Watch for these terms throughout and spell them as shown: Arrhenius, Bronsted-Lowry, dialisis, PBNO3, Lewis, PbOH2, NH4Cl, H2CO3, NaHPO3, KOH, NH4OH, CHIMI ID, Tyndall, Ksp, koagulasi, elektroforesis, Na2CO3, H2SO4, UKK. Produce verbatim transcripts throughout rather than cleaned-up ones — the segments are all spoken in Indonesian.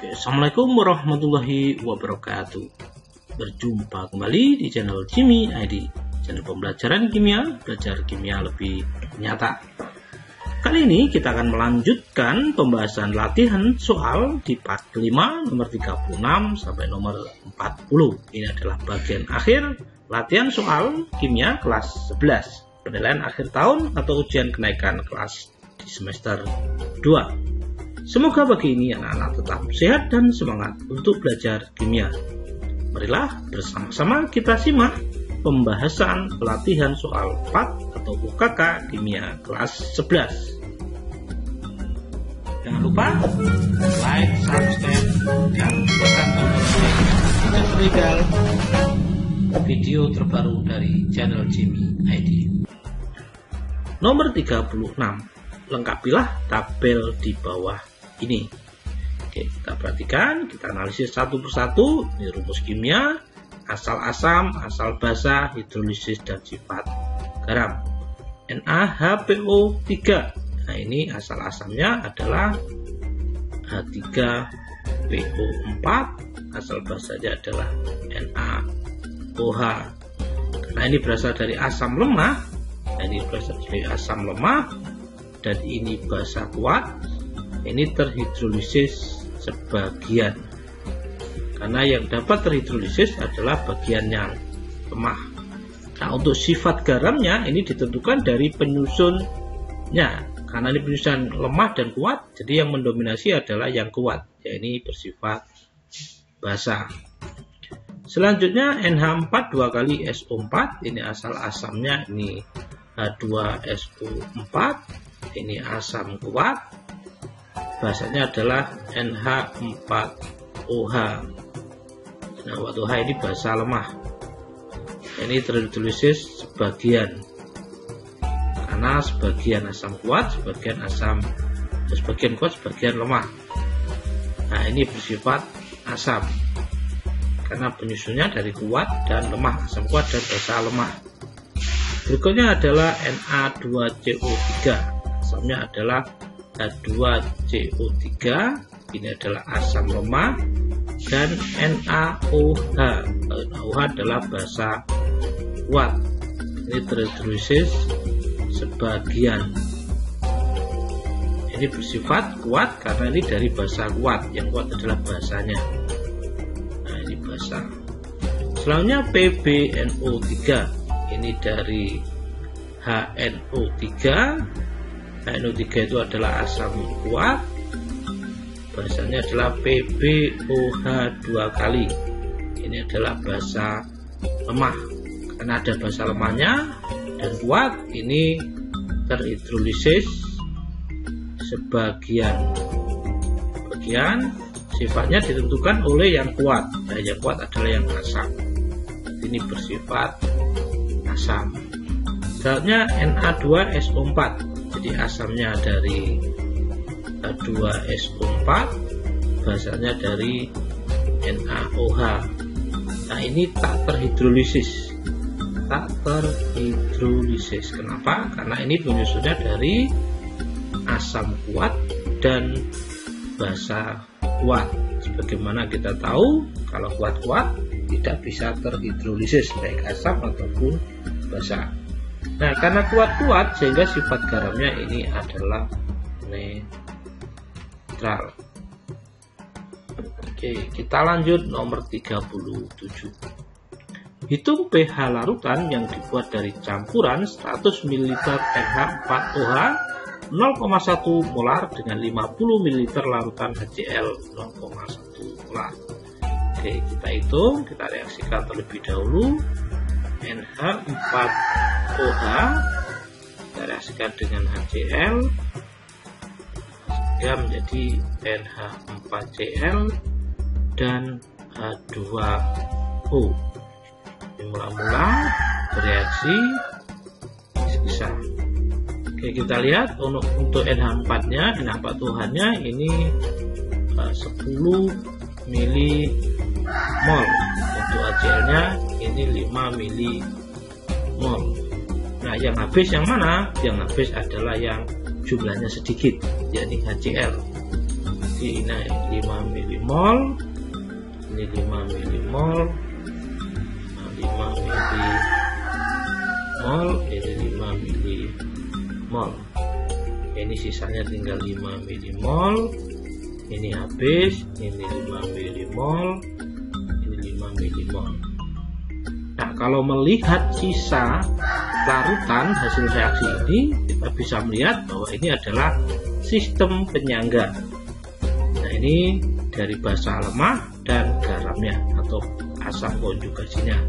Oke, assalamualaikum warahmatullahi wabarakatuh. Berjumpa kembali di channel CHIMI I D, channel pembelajaran kimia, belajar kimia lebih nyata. Kali ini kita akan melanjutkan pembahasan latihan soal di part kelima, nomor tiga puluh enam sampai nomor empat puluh. Ini adalah bagian akhir latihan soal kimia kelas sebelas, penilaian akhir tahun atau ujian kenaikan kelas di semester dua. Semoga pagi ini anak-anak tetap sehat dan semangat untuk belajar kimia. Marilah bersama-sama kita simak pembahasan pelatihan soal empat atau U K K kimia kelas sebelas. Jangan lupa like, subscribe, dan tekan tombol untuk mendapatkan video terbaru dari channel CHIMI I D. Nomor tiga puluh enam. Lengkapilah tabel di bawah ini. Oke, kita perhatikan, kita analisis satu persatu rumus kimia, asal asam, asal basa, hidrolisis, dan sifat garam. N a H P O tiga, nah ini asal asamnya adalah H tiga P O empat, asal basanya adalah N a O H. Nah ini berasal dari asam lemah, nah, ini berasal dari asam lemah, dan ini basa kuat. Ini terhidrolisis sebagian, karena yang dapat terhidrolisis adalah bagian yang lemah. Nah, untuk sifat garamnya ini ditentukan dari penyusunnya, karena ini penyusun lemah dan kuat, jadi yang mendominasi adalah yang kuat, ya ini bersifat basa. Selanjutnya N H empat dua kali S O empat, ini asal asamnya ini H dua S O empat, ini asam kuat, basanya adalah N H empat O H. Nah, O H ini basa lemah. Ini terhidrolisis sebagian, karena sebagian asam kuat, sebagian asam, sebagian kuat, sebagian lemah. Nah, ini bersifat asam, karena penyusunnya dari kuat dan lemah, asam kuat dan basa lemah. Berikutnya adalah N a dua C O tiga, asamnya adalah H dua C O tiga, ini adalah asam lemah, dan N a O H, N a O H adalah basa kuat, ini terhidrolisis sebagian, ini bersifat kuat karena ini dari basa kuat, yang kuat adalah basanya. Nah ini basa. Selanjutnya P B N O tiga, ini dari H N O tiga. H N O tiga itu adalah asam kuat, basanya adalah P b O H dua kali. Ini adalah basa lemah, karena ada basa lemahnya dan kuat. Ini terhidrolisis sebagian, bagian sifatnya ditentukan oleh yang kuat. Nah, yang kuat adalah yang asam. Ini bersifat asam. Selanjutnya N a dua S O empat. Jadi asamnya dari H dua S O empat, basanya dari N a O H. Nah ini tak terhidrolisis, tak terhidrolisis. Kenapa? Karena ini penyusunnya dari asam kuat dan basa kuat. Sebagaimana kita tahu, kalau kuat-kuat tidak bisa terhidrolisis, baik asam ataupun basa. Nah, karena kuat-kuat sehingga sifat garamnya ini adalah netral. Oke, kita lanjut nomor tiga puluh tujuh. Hitung pH larutan yang dibuat dari campuran seratus mililiter N H empat O H nol koma satu molar dengan lima puluh mililiter larutan H C L nol koma satu molar. Oke, kita hitung, kita reaksikan terlebih dahulu. N H empat O H kita reaksikan dengan H C L sehingga menjadi N H empat C L dan H dua O. Mula-mula bereaksi sisa. Oke, kita lihat untuk N H empat-nya, N H empat O H-nya ini sepuluh milimol, untuk H C L-nya ini lima milimol. Nah, yang habis yang mana? Yang habis adalah yang jumlahnya sedikit, yakni H C L. ini lima milimol, ini lima milimol, lima milimol, ini lima milimol. Ini sisanya tinggal lima milimol. Ini habis, ini lima milimol, ini lima milimol. Nah, kalau melihat sisa larutan hasil reaksi ini, kita bisa melihat bahwa ini adalah sistem penyangga. Nah, ini dari basa lemah dan garamnya atau asam konjugasinya.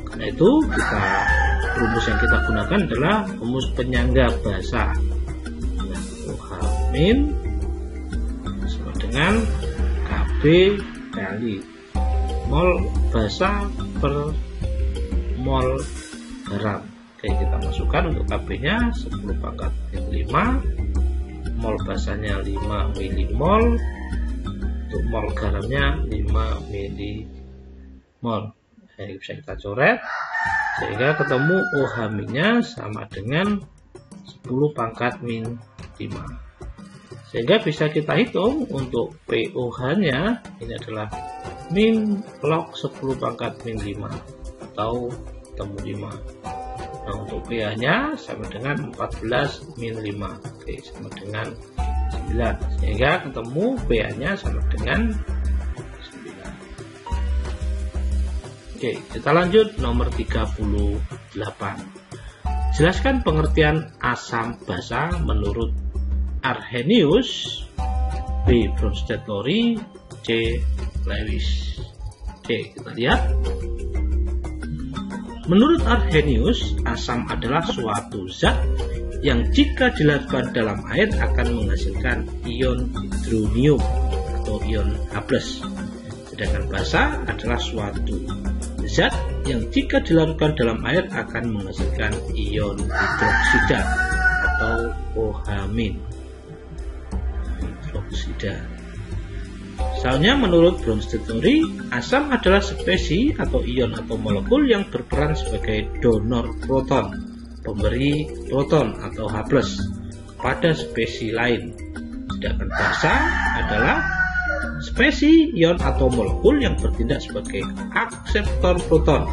Karena itu, kita rumus yang kita gunakan adalah rumus penyangga basa. Nah, H min sama dengan Kb kali mol basa per mol garam. Oke, kita masukkan untuk Kb-nya sepuluh pangkat lima, mol basanya lima milimol, untuk mol garamnya lima milimol. Nah, bisa kita coret sehingga ketemu OH-nya sama dengan sepuluh pangkat min lima, sehingga bisa kita hitung untuk P O H-nya ini adalah min log sepuluh pangkat min lima atau temu lima. Nah, untuk pH-nya sama dengan empat belas min lima, oke, sama dengan sembilan, sehingga ketemu pH-nya sama dengan sembilan. Oke, kita lanjut nomor tiga puluh delapan. Jelaskan pengertian asam basa menurut Arrhenius, B. Bronsted-Lowry, C. Lewis. Oke, kita lihat. Menurut Arrhenius, asam adalah suatu zat yang jika dilarutkan dalam air akan menghasilkan ion hidronium atau ion H plus. Sedangkan basa adalah suatu zat yang jika dilarutkan dalam air akan menghasilkan ion hidroksida atau OH-. Hidroksida. Soalnya menurut Bronsted-Lowry, asam adalah spesi atau ion atau molekul yang berperan sebagai donor proton, pemberi proton atau H plus, kepada spesi lain. Sedangkan basa adalah spesi ion atau molekul yang bertindak sebagai akseptor proton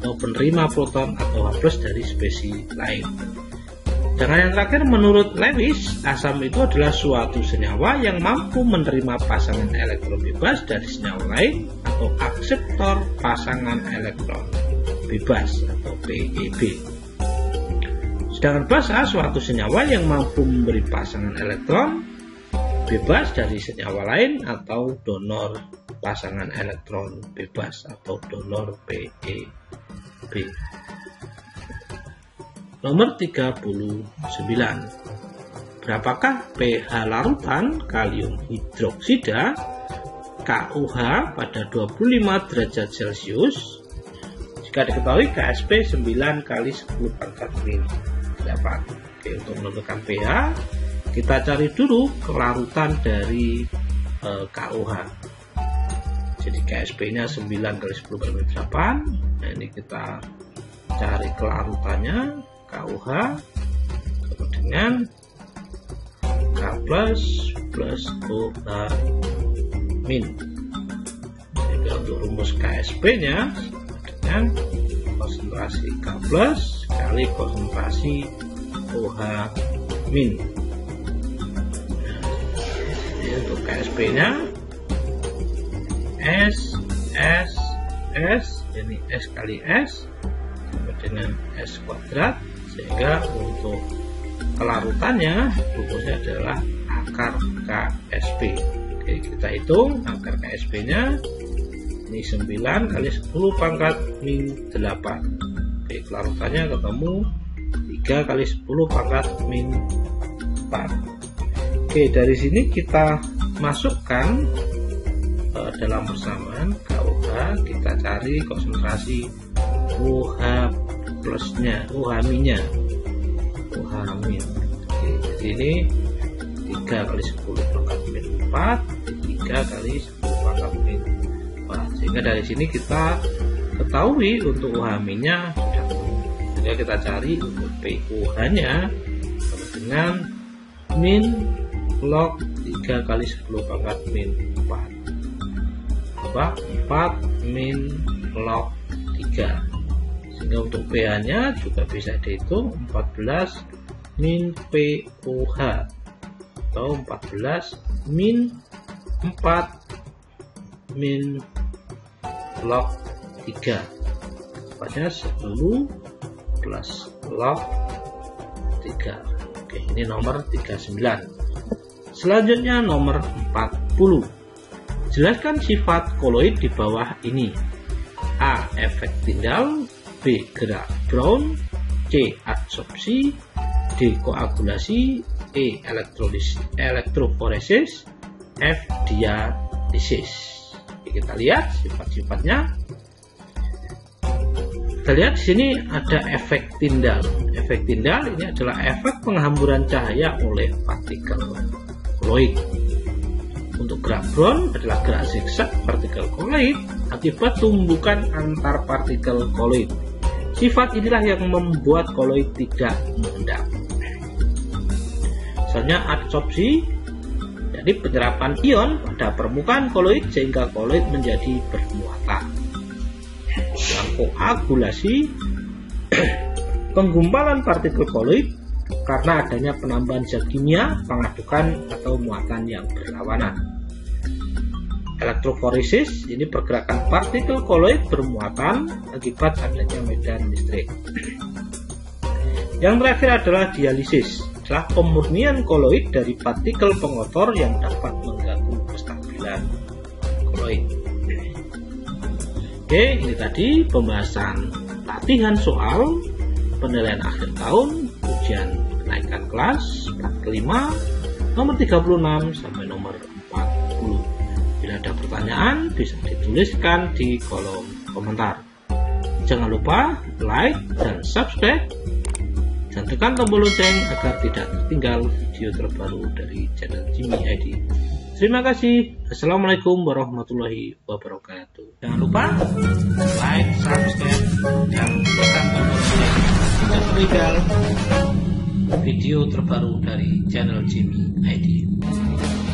atau penerima proton atau H plus dari spesi lain. Dengan yang terakhir, menurut Lewis, asam itu adalah suatu senyawa yang mampu menerima pasangan elektron bebas dari senyawa lain atau akseptor pasangan elektron bebas atau P E B. Sedangkan basa suatu senyawa yang mampu memberi pasangan elektron bebas dari senyawa lain atau donor pasangan elektron bebas atau donor P E B. Nomor tiga puluh sembilan. Berapakah pH larutan kalium hidroksida K O H pada dua puluh lima derajat Celcius? Jika diketahui K S P sembilan kali sepuluh pangkat min delapan. Oke, untuk menentukan pH, kita cari dulu kelarutan dari e, K O H. Jadi K S P-nya sembilan kali sepuluh pangkat min delapan. Nah, ini kita cari kelarutannya. K O H sama dengan K plus plus O H min. Jadi untuk rumus K S P nya sama dengan konsentrasi K plus kali konsentrasi O H min. Jadi untuk K S P nya S S S, jadi S kali S sama dengan S kuadrat, sehingga untuk kelarutannya rumusnya adalah akar K S P. Oke, kita hitung akar K S P-nya ini sembilan kali sepuluh pangkat min delapan. Oke, kelarutannya ketemu tiga kali sepuluh pangkat min empat. Oke, dari sini kita masukkan e, dalam persamaan K O H, kita cari konsentrasi O H plusnya, OH-nya, OH-. Oke, jadi ini tiga kali sepuluh pangkat min empat, tiga kali sepuluh pangkat min empat. Sehingga dari sini kita ketahui untuk OH-nya sudah ketemu. Sehingga kita cari untuk P O H-nya sama dengan min log tiga kali sepuluh pangkat min empat apa? empat min log tiga, sehingga untuk pH nya juga bisa dihitung empat belas min P O H atau empat belas min empat min log tiga pada sepuluh plus log tiga. Oke, ini nomor tiga puluh sembilan. Selanjutnya nomor empat puluh. Jelaskan sifat koloid di bawah ini. A. Efek Tyndall, B. Gerak Brown, C. Adsorpsi, D. Koagulasi, E. Elektroforesis, F. Dialisis. Oke, kita lihat sifat-sifatnya. Kita lihat di sini ada efek Tyndall. Efek Tyndall ini adalah efek penghamburan cahaya oleh partikel koloid. Untuk gerak Brown adalah gerak zigzag partikel koloid akibat tumbukan antar partikel koloid. Sifat inilah yang membuat koloid tidak mengendap. Misalnya adsorpsi, jadi penyerapan ion pada permukaan koloid sehingga koloid menjadi bermuatan. Koagulasi, penggumpalan partikel koloid karena adanya penambahan zat kimia, pengadukan atau muatan yang berlawanan. Elektroforesis, ini pergerakan partikel koloid bermuatan akibat adanya medan listrik. Yang terakhir adalah dialisis, adalah pemurnian koloid dari partikel pengotor yang dapat mengganggu kestabilan koloid. Oke, ini tadi pembahasan latihan soal, penilaian akhir tahun, ujian kenaikan kelas, plat kelima, nomor tiga puluh enam sampai nomor empat puluh. Bila ada pertanyaan, bisa dituliskan di kolom komentar. Jangan lupa like dan subscribe, dan tekan tombol lonceng agar tidak tertinggal video terbaru dari channel CHIMI I D. Terima kasih. Assalamualaikum warahmatullahi wabarakatuh. Jangan lupa like, subscribe, dan tekan tombol lonceng agar tertinggal video terbaru dari channel CHIMI I D.